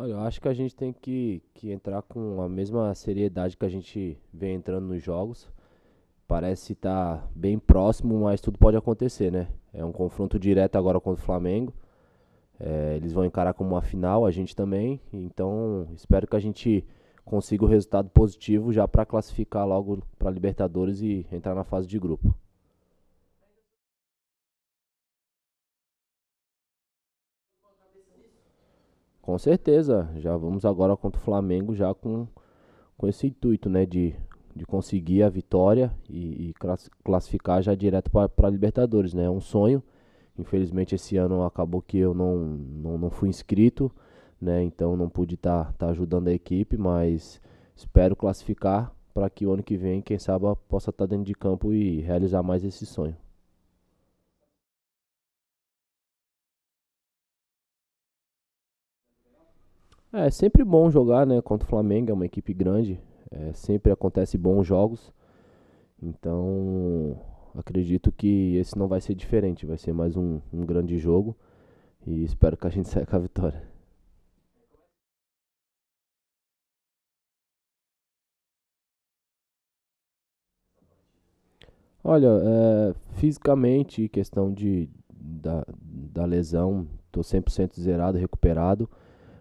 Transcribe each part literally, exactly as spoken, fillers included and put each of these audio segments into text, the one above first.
Olha, eu acho que a gente tem que, que entrar com a mesma seriedade que a gente vem entrando nos jogos. Parece estar bem próximo, mas tudo pode acontecer, né? É um confronto direto agora contra o Flamengo. É, eles vão encarar como uma final, a gente também. Então, espero que a gente consiga o resultado positivo já para classificar logo para Libertadores e entrar na fase de grupo. Com certeza, já vamos agora contra o Flamengo já com, com esse intuito, né, de, de conseguir a vitória e, e clas- classificar já direto para Libertadores, né? É um sonho. Infelizmente esse ano acabou que eu não, não, não fui inscrito, né? Então não pude estar ajudando a equipe, mas espero classificar para que o ano que vem, quem sabe, eu possa estar dentro de campo e realizar mais esse sonho. É sempre bom jogar, né, contra o Flamengo, é uma equipe grande, é, sempre acontece bons jogos, então acredito que esse não vai ser diferente, vai ser mais um, um grande jogo e espero que a gente saia com a vitória. Olha, é, fisicamente, questão de, da, da lesão, tô cem por cento zerado, recuperado.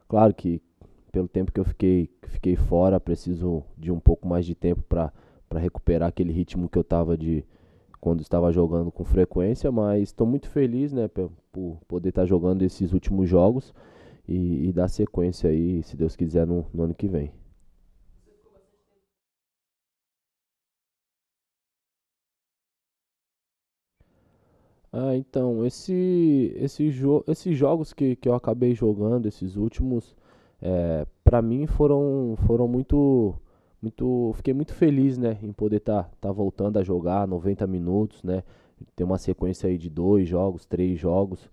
Claro que pelo tempo que eu fiquei, que fiquei fora, preciso de um pouco mais de tempo para para recuperar aquele ritmo que eu tava de quando estava jogando com frequência, mas estou muito feliz, né, pe- por poder estar jogando esses últimos jogos e, e dar sequência aí, se Deus quiser, no, no ano que vem. Ah, então, esse, esse jo esses jogos que, que eu acabei jogando, esses últimos, é, para mim foram, foram muito, muito, fiquei muito feliz, né, em poder estar tá, tá voltando a jogar noventa minutos, né, ter uma sequência aí de dois jogos, três jogos,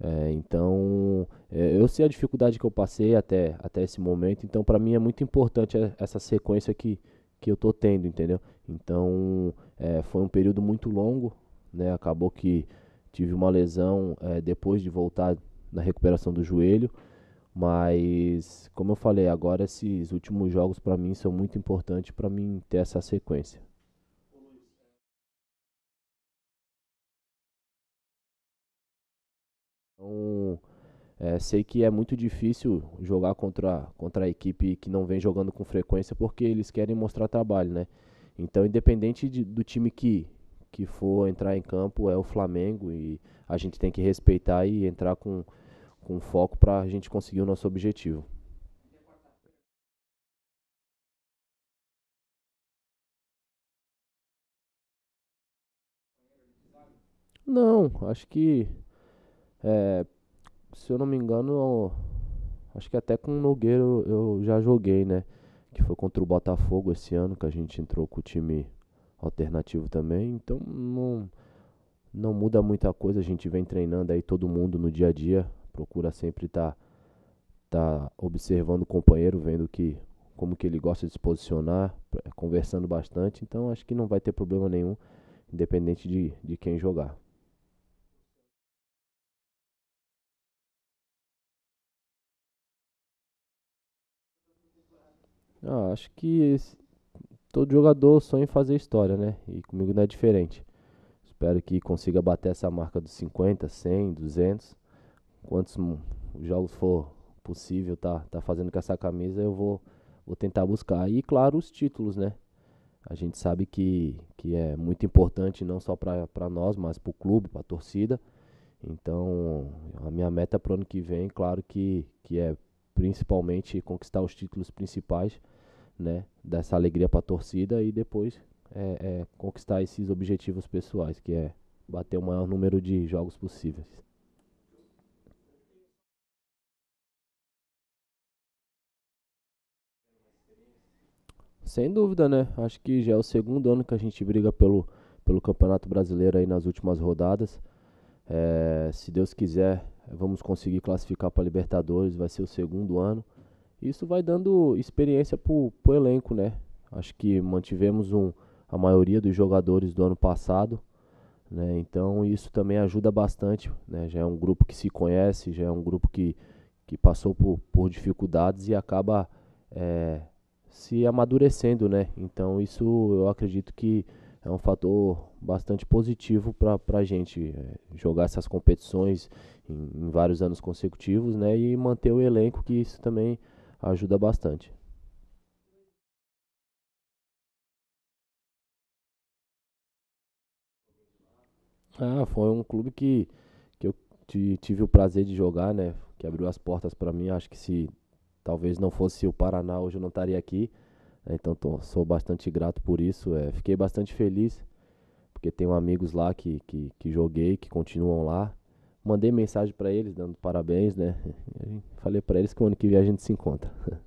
é, então, é, eu sei a dificuldade que eu passei até, até esse momento, então para mim é muito importante é, essa sequência que, que eu tô tendo, entendeu? Então, é, foi um período muito longo, né? Acabou que tive uma lesão eh, depois de voltar na recuperação do joelho, mas como eu falei, agora esses últimos jogos para mim são muito importantes para mim ter essa sequência. Então, eh, sei que é muito difícil jogar contra, contra a equipe que não vem jogando com frequência porque eles querem mostrar trabalho, né? Então, independente de- do time que, que for entrar em campo, é o Flamengo e a gente tem que respeitar e entrar com, com foco para a gente conseguir o nosso objetivo. Não, acho que, eh, se eu não me engano, acho que até com o Nogueira eu, eu já joguei, né? Que foi contra o Botafogo esse ano, que a gente entrou com o time alternativo também. Então não, não muda muita coisa, a gente vem treinando aí todo mundo no dia a dia, procura sempre estar tá observando o companheiro, vendo que como que ele gosta de se posicionar, pra- conversando bastante, então acho que não vai ter problema nenhum, independente de, de quem jogar. Ah, acho que esse- todo jogador sonha em fazer história, né? E comigo não é diferente. Espero que consiga bater essa marca dos cinquenta, cem, duzentos, quantos mo- jogos for possível tá, tá fazendo com essa camisa, eu vou, vou tentar buscar. E claro, os títulos, né? A gente sabe que, que é muito importante não só para nós, mas para o clube, para a torcida. Então, a minha meta para o ano que vem, claro que, que é principalmente conquistar os títulos principais, né? Dar essa alegria para a torcida e depois é, é, conquistar esses objetivos pessoais, que é bater o maior número de jogos possíveis. Sem dúvida, né? Acho que já é o segundo ano que a gente briga pelo, pelo Campeonato Brasileiro aí nas últimas rodadas. É, se Deus quiser, vamos conseguir classificar para Libertadores, vai ser o segundo ano. Isso vai dando experiência pro, pro elenco, né? Acho que mantivemos um, a maioria dos jogadores do ano passado, né? Então isso também ajuda bastante, né? Já é um grupo que se conhece, já é um grupo que, que passou por, por dificuldades e acaba é, se amadurecendo, né? Então isso eu acredito que é um fator bastante positivo para a gente é, jogar essas competições em, em vários anos consecutivos, né? E manter o elenco, que isso também ajuda bastante. Ah, foi um clube que, que eu ti- tive o prazer de jogar, né? Que abriu as portas para mim. Acho que se talvez não fosse o Paraná, hoje eu não estaria aqui, né? Então tô- sou bastante grato por isso. É, fiquei bastante feliz, porque tenho amigos lá que, que, que joguei, que continuam lá. Mandei mensagem para eles dando parabéns, né? E falei para eles que o ano que vem a gente se encontra.